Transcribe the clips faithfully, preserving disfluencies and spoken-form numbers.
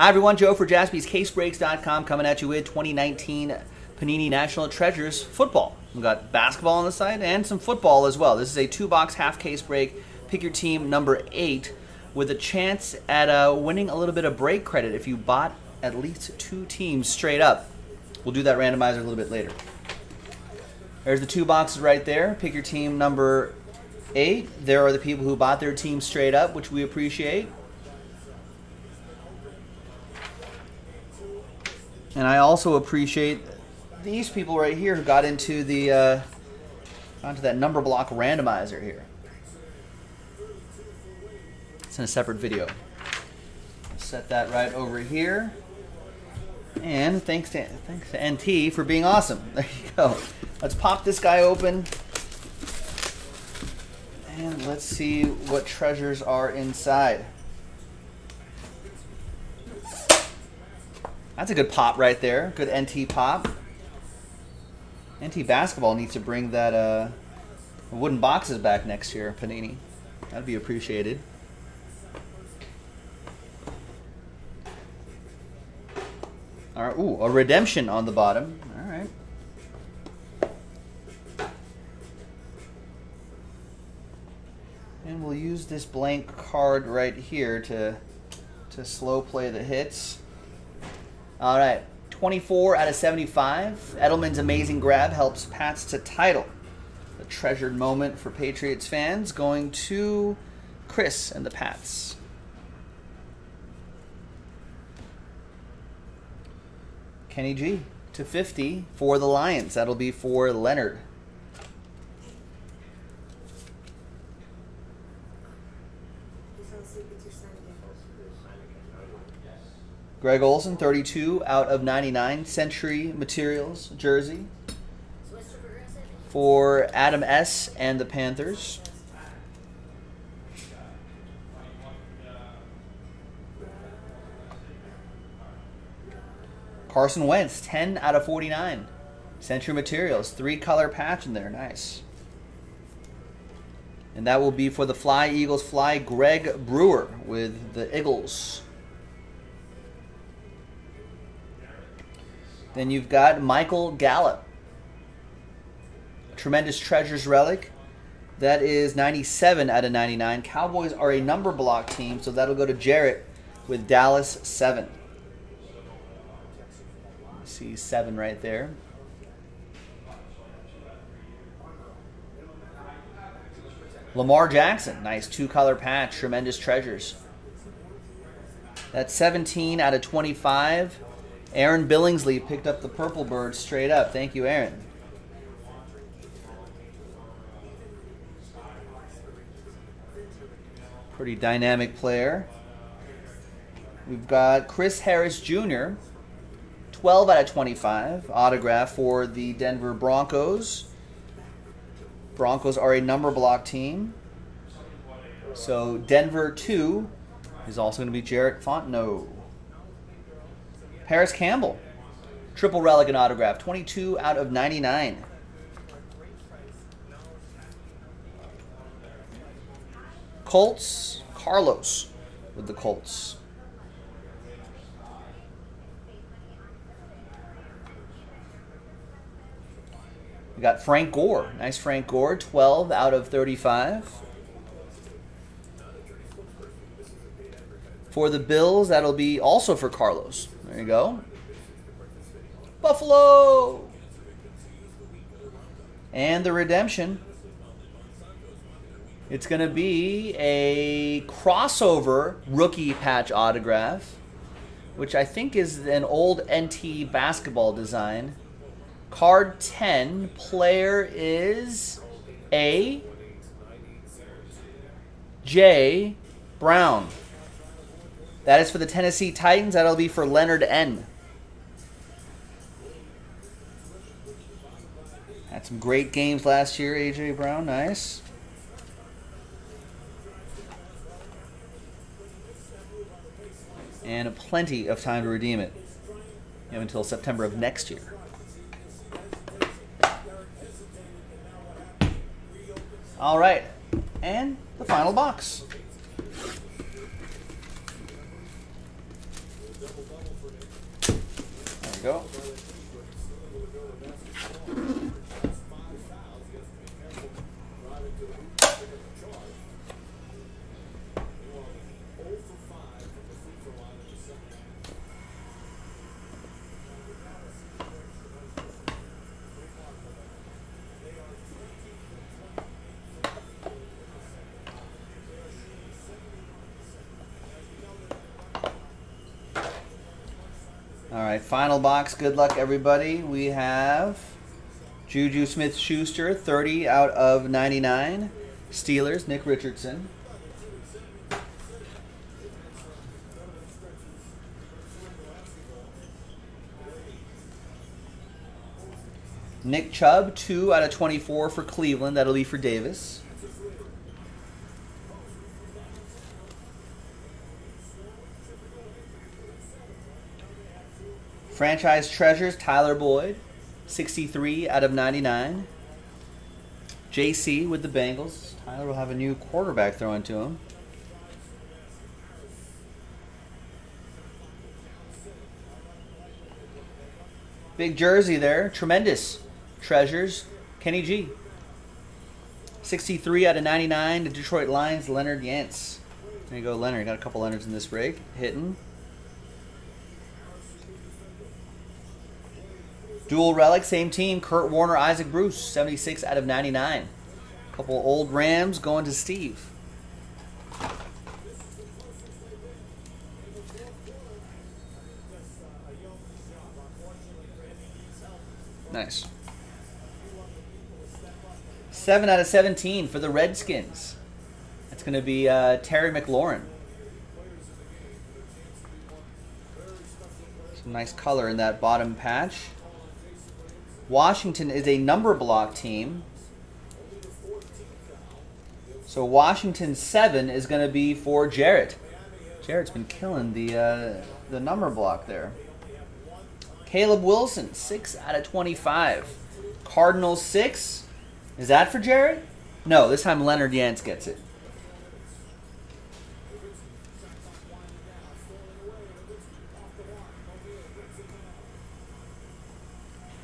Hi everyone, Joe for Jaspys Case Breaks dot com coming at you with twenty nineteen Panini National Treasures football. We've got basketball on the side and some football as well. This is a two-box half case break. Pick your team number eight with a chance at uh, winning a little bit of break credit if you bought at least two teams straight up. We'll do that randomizer a little bit later. There's the two boxes right there. Pick your team number eight. There are the people who bought their team straight up, which we appreciate. And I also appreciate these people right here who got into the uh, onto that number block randomizer here. It's in a separate video. Set that right over here. And thanks to thanks to N T for being awesome. There you go. Let's pop this guy open. And let's see what treasures are inside. That's a good pop right there. Good N T pop. N T basketball needs to bring that uh, wooden boxes back next year, Panini. That'd be appreciated. All right, ooh, a redemption on the bottom. All right. And we'll use this blank card right here to, to slow play the hits. All right, twenty-four out of seventy-five. Edelman's amazing grab helps Pats to title. A treasured moment for Patriots fans, going to Chris and the Pats. Kenny G to fifty for the Lions. That'll be for Leonard. Greg Olson, thirty-two out of ninety-nine. Century Materials jersey for Adam S. and the Panthers. Carson Wentz, ten out of forty-nine. Century Materials, three-color patch in there. Nice. And that will be for the Fly Eagles Fly, Greg Brewer with the Eagles. Then you've got Michael Gallup. A tremendous treasures relic. That is ninety-seven out of ninety-nine. Cowboys are a number block team, so that'll go to Jarrett with Dallas seven. See seven right there. Lamar Jackson, nice two-color patch, tremendous treasures. That's seventeen out of twenty-five. Aaron Billingsley picked up the purple bird straight up. Thank you, Aaron. Pretty dynamic player. We've got Chris Harris Junior twelve out of twenty-five, autograph for the Denver Broncos. Broncos are a number block team. So Denver two is also going to be Jarrett Fontenot. Parris Campbell, triple relic and autograph, twenty-two out of ninety-nine. Colts, Carlos with the Colts. We got Frank Gore. Nice Frank Gore, twelve out of thirty-five. For the Bills, that'll be also for Carlos. There you go. Buffalo! And the redemption. It's going to be a crossover rookie patch autograph, which I think is an old N T basketball design. Card ten, player is A. J. Brown. That is for the Tennessee Titans. That'll be for Leonard N. Had some great games last year, A. J. Brown. Nice. And plenty of time to redeem it. You have until September of next year. All right, and the final box. There we go. All right, final box. Good luck, everybody. We have Juju Smith-Schuster, thirty out of ninety-nine. Steelers, Nick Richardson. Nick Chubb, two out of twenty-four for Cleveland. That'll be for Davis. Franchise Treasures, Tyler Boyd, sixty-three out of ninety-nine. J C with the Bengals. Tyler will have a new quarterback thrown to him. Big jersey there. Tremendous. Treasures, Kenny G. sixty-three out of ninety-nine to Detroit Lions, Leonard Yance. There you go, Leonard. Got a couple Leonards in this break. Hitting. Dual relic, same team. Kurt Warner, Isaac Bruce, seventy-six out of ninety-nine. Couple old Rams going to Steve. Nice. seven out of seventeen for the Redskins. That's going to be uh, Terry McLaurin. Some nice color in that bottom patch. Washington is a number block team. So Washington seven is going to be for Jarrett. Jarrett's been killing the, uh, the number block there. Caleb Wilson, six out of twenty-five. Cardinals six. Is that for Jarrett? No, this time Leonard Yance gets it.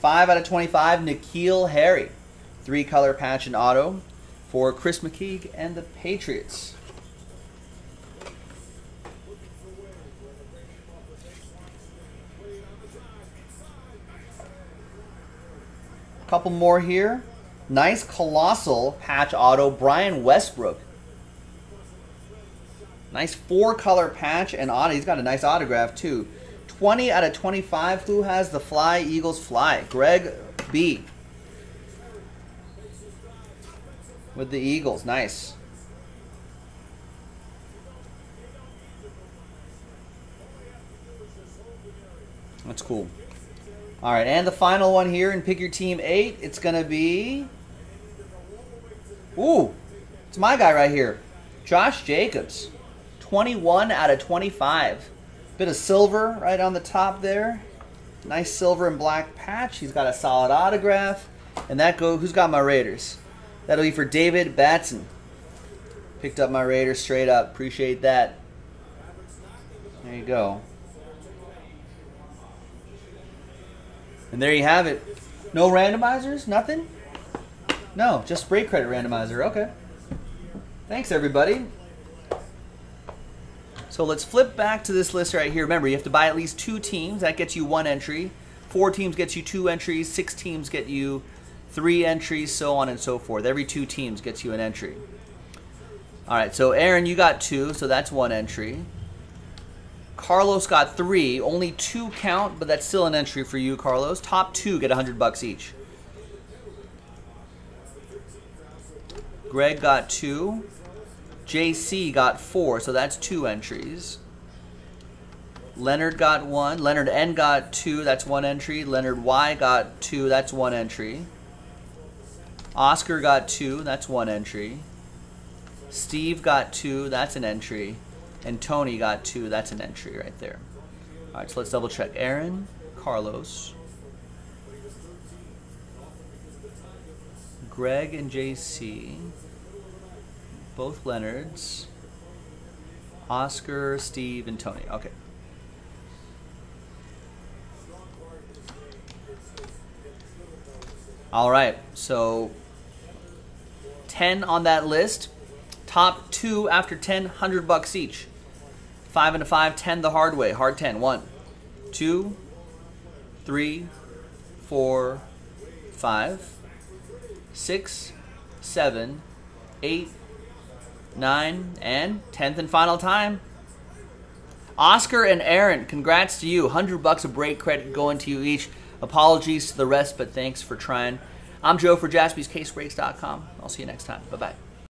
five out of twenty-five, Nikhil Harry. Three-color patch and auto for Chris McKeague and the Patriots. A couple more here. Nice colossal patch auto, Brian Westbrook. Nice four-color patch and auto. He's got a nice autograph, too. twenty out of twenty-five, Flu has the fly, Eagles fly. Greg B. with the Eagles, nice. That's cool. All right, and the final one here in Pick Your Team eight, it's gonna be, ooh, it's my guy right here. Josh Jacobs, twenty-one out of twenty-five. Bit of silver right on the top there. Nice silver and black patch. He's got a solid autograph. And that go, who's got my Raiders? That'll be for David Batson. Picked up my Raiders straight up. Appreciate that. There you go. And there you have it. No randomizers? Nothing? No, just break credit randomizer. Okay. Thanks, everybody. So let's flip back to this list right here. Remember, you have to buy at least two teams. That gets you one entry. Four teams gets you two entries. Six teams get you three entries, so on and so forth. Every two teams gets you an entry. All right, so Aaron, you got two, so that's one entry. Carlos got three. Only two count, but that's still an entry for you, Carlos. Top two get one hundred bucks each. Greg got two. J C got four, so that's two entries. Leonard got one. Leonard N got two, that's one entry. Leonard Y got two, that's one entry. Oscar got two, that's one entry. Steve got two, that's an entry. And Tony got two, that's an entry right there. All right, so let's double check. Aaron, Carlos, Greg and J C. Both Leonards, Oscar, Steve, and Tony. Okay. All right, so ten on that list. Top two after ten, one hundred bucks each. Five into five, ten the hard way. Hard ten. One, two, three, four, five, six, seven, eight, nine, and tenth and final time. Oscar and Aaron, congrats to you. one hundred bucks of break credit going to you each. Apologies to the rest, but thanks for trying. I'm Joe for Jaspys Case Breaks dot com. I'll see you next time. Bye-bye.